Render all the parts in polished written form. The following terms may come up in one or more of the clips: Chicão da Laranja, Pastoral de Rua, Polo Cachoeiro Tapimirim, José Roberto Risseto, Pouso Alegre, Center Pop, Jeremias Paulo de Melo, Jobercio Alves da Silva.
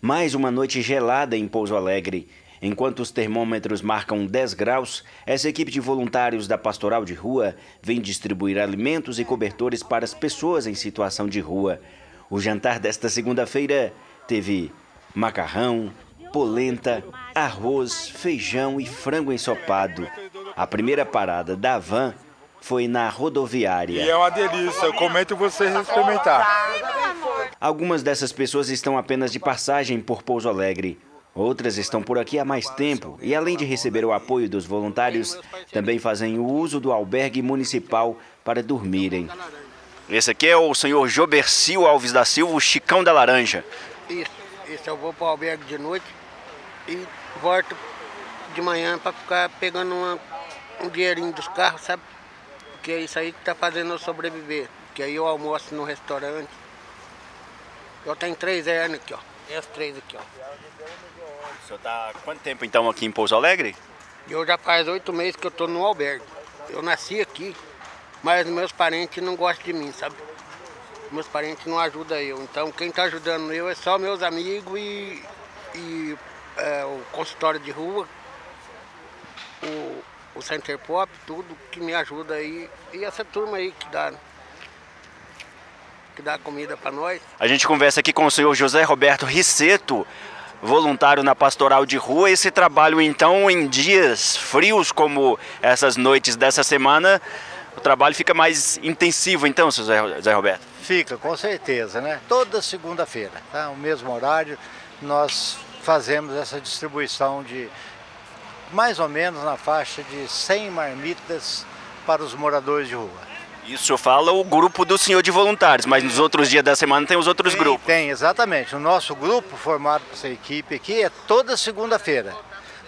Mais uma noite gelada em Pouso Alegre. Enquanto os termômetros marcam 10 graus, essa equipe de voluntários da Pastoral de Rua vem distribuir alimentos e cobertores para as pessoas em situação de rua. O jantar desta segunda-feira teve macarrão, polenta, arroz, feijão e frango ensopado. A primeira parada da van foi na rodoviária. E é uma delícia, eu comento vocês experimentar. Algumas dessas pessoas estão apenas de passagem por Pouso Alegre. Outras estão por aqui há mais tempo e, além de receber o apoio dos voluntários, também fazem o uso do albergue municipal para dormirem. Esse aqui é o senhor Jobercio Alves da Silva, o Chicão da Laranja. Isso, eu vou para o albergue de noite e volto de manhã para ficar pegando um dinheirinho dos carros, sabe? Porque é isso aí que está fazendo eu sobreviver. Porque aí eu almoço no restaurante. Eu tenho 3 anos aqui, ó. Esses 3 aqui, ó. O senhor tá há quanto tempo, então, aqui em Pouso Alegre? Eu já faz 8 meses que eu tô no albergue. Eu nasci aqui, mas meus parentes não gostam de mim, sabe? Meus parentes não ajudam eu. Então, quem tá ajudando eu é só meus amigos e o consultório de rua, o Center Pop, tudo que me ajuda aí. E essa turma aí que dá... que dá comida para nós. A gente conversa aqui com o senhor José Roberto Risseto, voluntário na Pastoral de Rua. Esse trabalho, então, em dias frios como essas noites dessa semana, o trabalho fica mais intensivo, então, senhor José Roberto? Fica, com certeza, né? Toda segunda-feira, tá? O mesmo horário, nós fazemos essa distribuição de mais ou menos na faixa de 100 marmitas para os moradores de rua. Isso fala o grupo do senhor de voluntários, mas nos outros dias da semana tem os outros grupos. Tem, exatamente. O nosso grupo formado por essa equipe aqui é toda segunda-feira,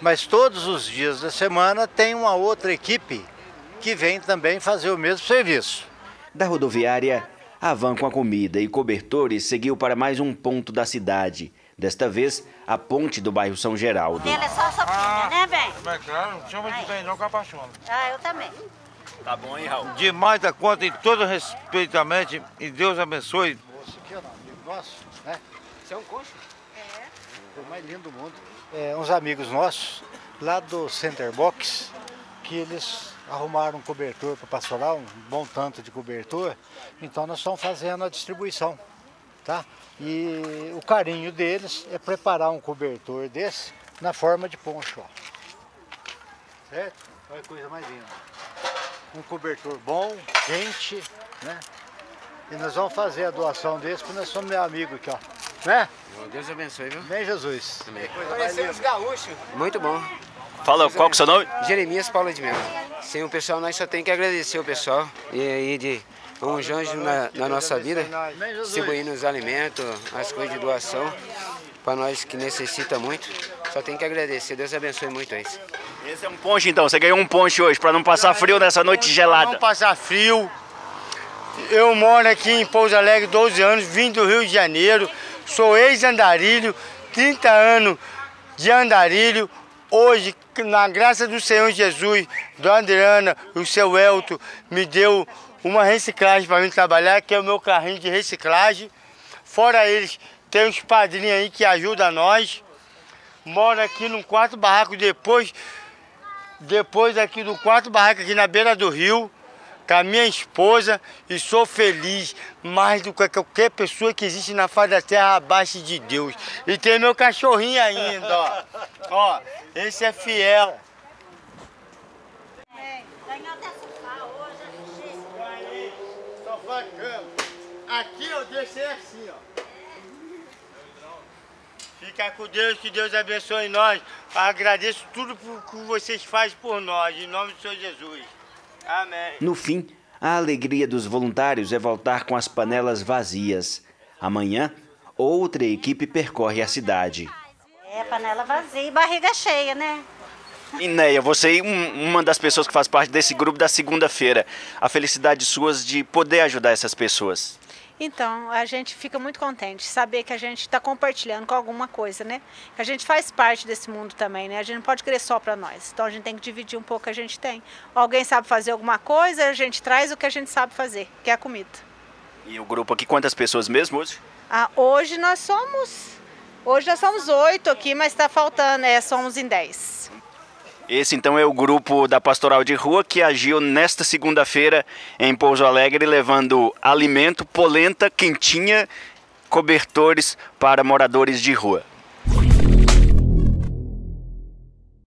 mas todos os dias da semana tem uma outra equipe que vem também fazer o mesmo serviço. Da rodoviária, a van com a comida e cobertores seguiu para mais um ponto da cidade. Desta vez, a ponte do bairro São Geraldo. Ela é só a sopinha, né, velho? É claro, não chama de bem não que eu apaixono. Ah, eu também. Tá bom, hein, Raul? Demais da conta e todo respeitamente, e Deus abençoe. Moço aqui, ó, nosso, né? Você é um coxo? É. O mais lindo do mundo. É, uns amigos nossos, lá do Center Box, que eles arrumaram um cobertor para pastoral, um bom tanto de cobertor, então nós estamos fazendo a distribuição, tá? E o carinho deles é preparar um cobertor desse na forma de poncho, ó. Certo? Olha que coisa mais linda. Um cobertor bom, quente, né? E nós vamos fazer a doação desse, porque nós somos meu amigo aqui, ó. Né? Deus abençoe, viu? Bem, Jesus. Amém. Conhecemos gaúcho. Muito bom. Fala, qual que é o seu nome? Jeremias Paulo de Melo. Sim, o pessoal, nós só tem que agradecer o pessoal. E aí, de uns anjos na nossa vida, distribuindo os alimentos, as coisas de doação, para nós que necessita muito. Só tem que agradecer. Deus abençoe muito isso. Esse é um ponche, então. Você ganhou um ponche hoje, para não passar frio nessa noite gelada. Para não passar frio. Eu moro aqui em Pouso Alegre 12 anos, vim do Rio de Janeiro. Sou ex-andarilho, 30 anos de andarilho. Hoje, na graça do Senhor Jesus, da Adriana, o seu Elton, me deu uma reciclagem para mim trabalhar, que é o meu carrinho de reciclagem. Fora eles, tem os padrinhos aí que ajudam nós. Moro aqui num quarto barraco depois aqui do quarto barraco, aqui na beira do rio, com a minha esposa, e sou feliz mais do que qualquer pessoa que existe na face da terra abaixo de Deus. E tem meu cachorrinho ainda, ó. Ó, esse é fiel. É, ganhou até sofá hoje, aí, sofá cama. Aqui eu deixei assim, ó. Fica com Deus, que Deus abençoe nós. Agradeço tudo por que vocês fazem por nós, em nome do Senhor Jesus. Amém. No fim, a alegria dos voluntários é voltar com as panelas vazias. Amanhã, outra equipe percorre a cidade. É, panela vazia e barriga cheia, né? Inéia, você é uma das pessoas que faz parte desse grupo da segunda-feira. A felicidade sua de poder ajudar essas pessoas. Então, a gente fica muito contente saber que a gente está compartilhando com alguma coisa, né? Que a gente faz parte desse mundo também, né? A gente não pode crer só para nós. Então, a gente tem que dividir um pouco o que a gente tem. Alguém sabe fazer alguma coisa, a gente traz o que a gente sabe fazer, que é a comida. E o grupo aqui, quantas pessoas mesmo hoje? Ah, hoje nós somos Hoje nós somos 8 aqui, mas está faltando, somos em 10. Esse então é o grupo da Pastoral de Rua que agiu nesta segunda-feira em Pouso Alegre, levando alimento, polenta, quentinha, cobertores para moradores de rua.